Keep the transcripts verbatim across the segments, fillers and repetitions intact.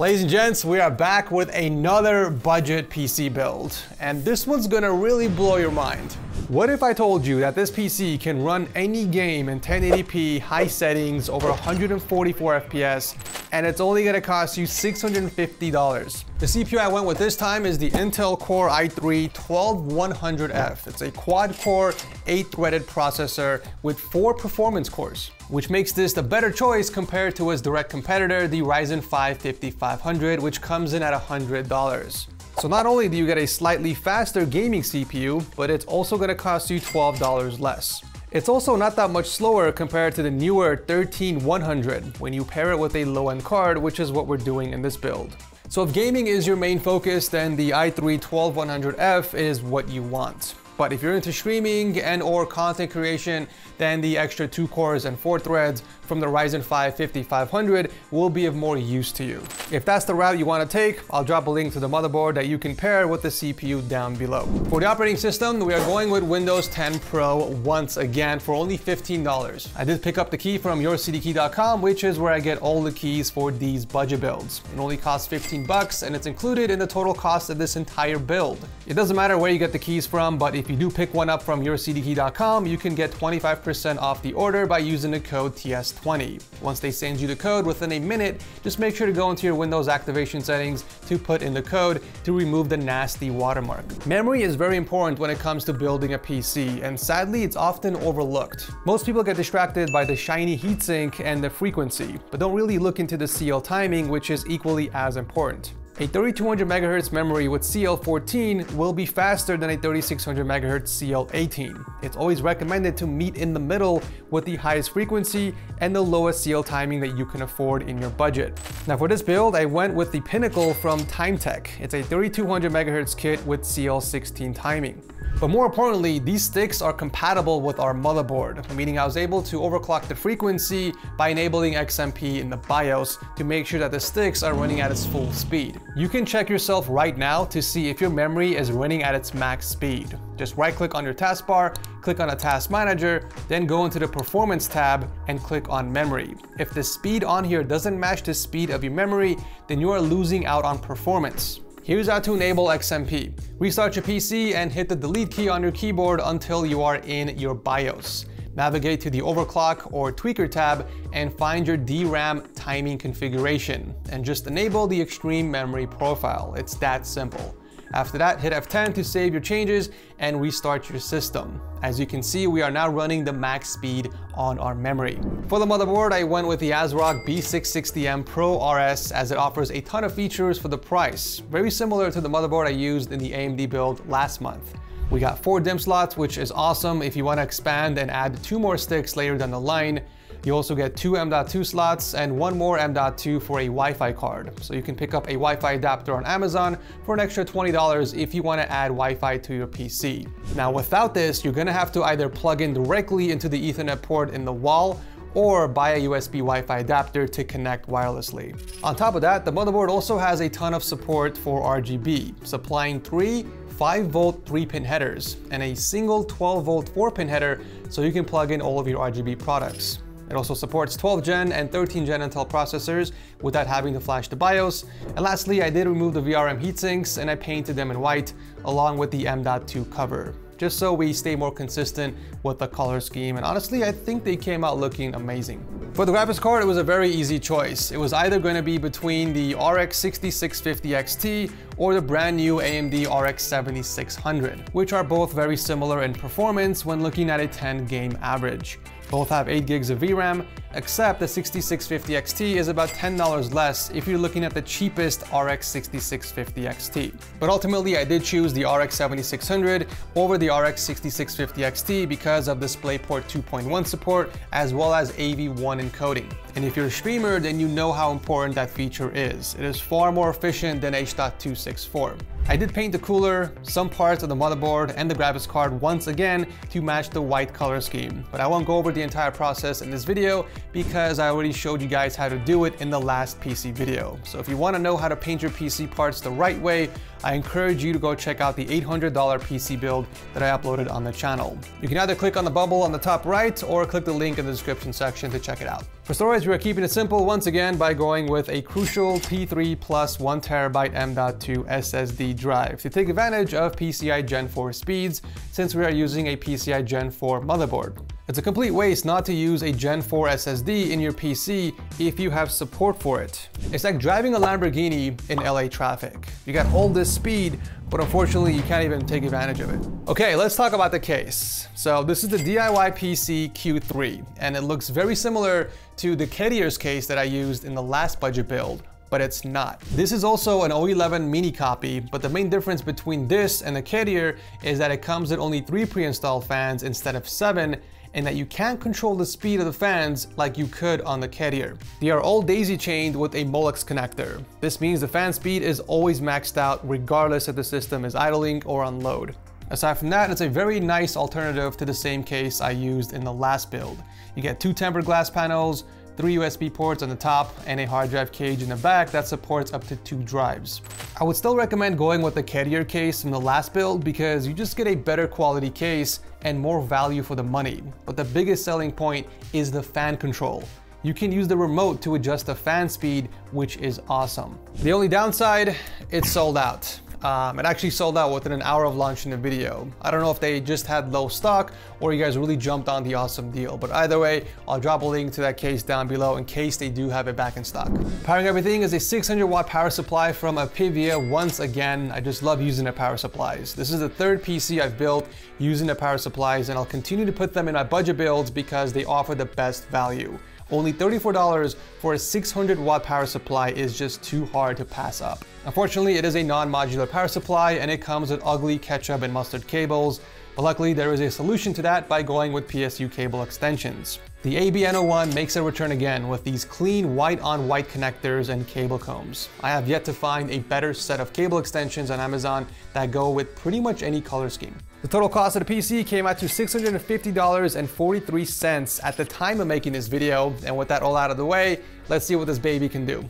Ladies and gents, we are back with another budget P C build, and this one's gonna really blow your mind. What if I told you that this P C can run any game in ten eighty p high settings over one hundred forty-four F P S, and it's only gonna cost you six hundred fifty dollars. The C P U I went with this time is the Intel Core i three twelve one hundred F. It's a quad-core, eight-threaded processor with four performance cores, which makes this the better choice compared to its direct competitor, the Ryzen five fifty-five hundred, which comes in at one hundred dollars. So not only do you get a slightly faster gaming C P U, but it's also gonna cost you twelve dollars less. It's also not that much slower compared to the newer thirteen one hundred when you pair it with a low-end card, which is what we're doing in this build. So if gaming is your main focus, then the i three twelve one hundred F is what you want. But if you're into streaming and or content creation, then the extra two cores and four threads from the Ryzen five fifty-five hundred will be of more use to you. If that's the route you want to take, I'll drop a link to the motherboard that you can pair with the C P U down below. For the operating system, we are going with Windows ten Pro once again for only fifteen dollars. I did pick up the key from your C D key dot com, which is where I get all the keys for these budget builds. It only costs fifteen bucks, and it's included in the total cost of this entire build. It doesn't matter where you get the keys from, but if If you do pick one up from your C D key dot com, you can get twenty-five percent off the order by using the code T S twenty. Once they send you the code within a minute, just make sure to go into your Windows activation settings to put in the code to remove the nasty watermark. Memory is very important when it comes to building a P C, and sadly it's often overlooked. Most people get distracted by the shiny heatsink and the frequency, but don't really look into the C L timing, which is equally as important. A thirty-two hundred megahertz memory with C L fourteen will be faster than a thirty-six hundred megahertz C L eighteen. It's always recommended to meet in the middle with the highest frequency and the lowest C L timing that you can afford in your budget. Now for this build, I went with the Pinnacle from Time Tech. It's a thirty-two hundred megahertz kit with C L sixteen timing. But more importantly, these sticks are compatible with our motherboard, meaning I was able to overclock the frequency by enabling X M P in the BIOS to make sure that the sticks are running at its full speed. You can check yourself right now to see if your memory is running at its max speed. Just right-click on your taskbar, click on a task manager, then go into the performance tab and click on memory. If the speed on here doesn't match the speed of your memory, then you are losing out on performance. Here's how to enable X M P. Restart your P C and hit the delete key on your keyboard until you are in your BIOS. Navigate to the Overclock or Tweaker tab and find your D RAM timing configuration and just enable the Extreme Memory Profile. It's that simple. After that, hit F ten to save your changes and restart your system. As you can see, we are now running the max speed on our memory. For the motherboard, I went with the ASRock B six sixty M Pro R S, as it offers a ton of features for the price, very similar to the motherboard I used in the A M D build last month. We got four DIMM slots, which is awesome if you want to expand and add two more sticks later down the line. You also get two M dot two slots and one more M dot two for a Wi-Fi card. So you can pick up a Wi-Fi adapter on Amazon for an extra twenty dollars if you want to add Wi-Fi to your P C. Now without this, you're going to have to either plug in directly into the Ethernet port in the wall or buy a U S B Wi-Fi adapter to connect wirelessly. On top of that, the motherboard also has a ton of support for R G B, supplying three five volt three pin headers and a single twelve volt four pin header so you can plug in all of your R G B products. It also supports twelfth gen and thirteenth gen Intel processors without having to flash the BIOS. And lastly, I did remove the V R M heatsinks and I painted them in white along with the M dot two cover, just so we stay more consistent with the color scheme. And honestly, I think they came out looking amazing. For the graphics card, it was a very easy choice. It was either going to be between the R X sixty-six fifty X T or the brand new A M D R X seventy-six hundred, which are both very similar in performance when looking at a ten game average. Both have eight gigs of V RAM, except the sixty-six fifty X T is about ten dollars less if you're looking at the cheapest R X sixty-six fifty X T. But ultimately, I did choose the R X seventy-six hundred over the R X sixty-six fifty X T because of DisplayPort two point one support as well as A V one encoding. And if you're a streamer, then you know how important that feature is. It is far more efficient than H dot two sixty-four. I did paint the cooler, some parts of the motherboard, and the graphics card once again to match the white color scheme. But I won't go over the entire process in this video because I already showed you guys how to do it in the last P C video. So if you want to know how to paint your P C parts the right way, I encourage you to go check out the eight hundred dollar P C build that I uploaded on the channel. You can either click on the bubble on the top right or click the link in the description section to check it out. For storage, we are keeping it simple once again by going with a Crucial P three Plus one terabyte M dot two S S D drive to take advantage of P C I Gen four speeds, since we are using a P C I Gen four motherboard. It's a complete waste not to use a Gen four S S D in your P C if you have support for it. It's like driving a Lamborghini in L A traffic. You got all this speed, but unfortunately you can't even take advantage of it. Okay, let's talk about the case. So this is the D I Y P C Q three, and it looks very similar to the Kedier's case that I used in the last budget build, but it's not. This is also an O eleven mini copy, but the main difference between this and the Kedier is that it comes with only three pre-installed fans instead of seven, and that you can't control the speed of the fans like you could on the Kedier. They are all daisy-chained with a Molex connector. This means the fan speed is always maxed out regardless if the system is idling or on load. Aside from that, it's a very nice alternative to the same case I used in the last build. You get two tempered glass panels, three U S B ports on the top, and a hard drive cage in the back that supports up to two drives. I would still recommend going with the Kedier case from the last build because you just get a better quality case and more value for the money. But the biggest selling point is the fan control. You can use the remote to adjust the fan speed, which is awesome. The only downside, it's sold out. Um, it actually sold out within an hour of launching the video. I don't know if they just had low stock or you guys really jumped on the awesome deal, but either way, I'll drop a link to that case down below in case they do have it back in stock. Powering everything is a six hundred watt power supply from Apivia. Once again, I just love using their power supplies. This is the third P C I've built using their power supplies, and I'll continue to put them in my budget builds because they offer the best value. Only thirty-four dollars for a six hundred watt power supply is just too hard to pass up. Unfortunately, it is a non-modular power supply and it comes with ugly ketchup and mustard cables, but luckily there is a solution to that by going with P S U cable extensions. The A B N O one makes a return again with these clean white on white connectors and cable combs. I have yet to find a better set of cable extensions on Amazon that go with pretty much any color scheme. The total cost of the P C came out to six hundred fifty dollars and forty-three cents at the time of making this video, and with that all out of the way, let's see what this baby can do.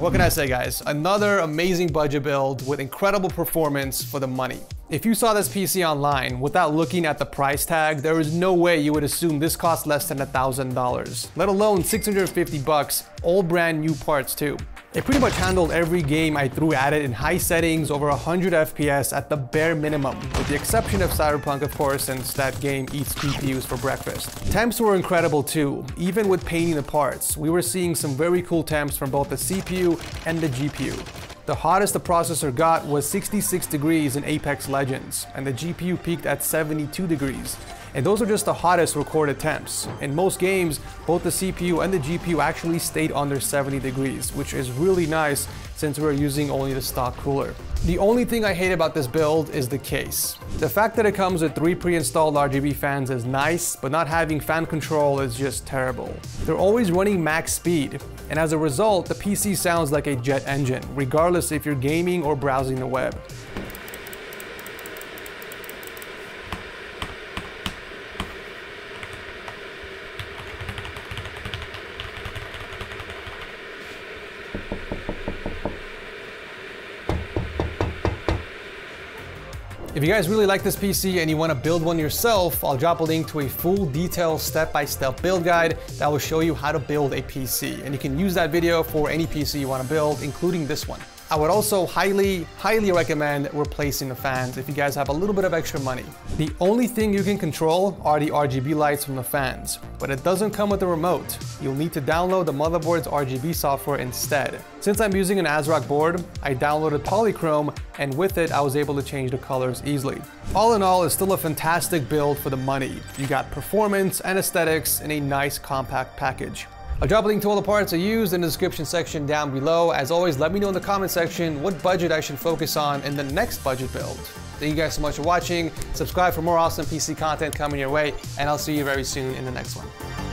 What can I say, guys? Another amazing budget build with incredible performance for the money. If you saw this P C online without looking at the price tag, there is no way you would assume this cost less than a thousand dollars, let alone six hundred fifty bucks, all brand new parts too. It pretty much handled every game I threw at it in high settings, over one hundred F P S at the bare minimum, with the exception of Cyberpunk, of course, since that game eats P P Us for breakfast. Temps were incredible too, even with painting the parts. We were seeing some very cool temps from both the C P U and the G P U. The hottest the processor got was sixty-six degrees in Apex Legends, and the G P U peaked at seventy-two degrees. And those are just the hottest recorded temps. In most games, both the C P U and the G P U actually stayed under seventy degrees, which is really nice since we're using only the stock cooler. The only thing I hate about this build is the case. The fact that it comes with three pre-installed R G B fans is nice, but not having fan control is just terrible. They're always running max speed, and as a result, the P C sounds like a jet engine, regardless if you're gaming or browsing the web. If you guys really like this P C and you want to build one yourself, I'll drop a link to a full detailed step-by-step build guide that will show you how to build a P C. And you can use that video for any P C you want to build, including this one. I would also highly, highly recommend replacing the fans if you guys have a little bit of extra money. The only thing you can control are the R G B lights from the fans, but it doesn't come with a remote. You'll need to download the motherboard's R G B software instead. Since I'm using an ASRock board, I downloaded Polychrome, and with it, I was able to change the colors easily. All in all, it's still a fantastic build for the money. You got performance and aesthetics in a nice compact package. I'll drop a link to all the parts I used in the description section down below. As always, let me know in the comment section what budget I should focus on in the next budget build. Thank you guys so much for watching. Subscribe for more awesome P C content coming your way, and I'll see you very soon in the next one.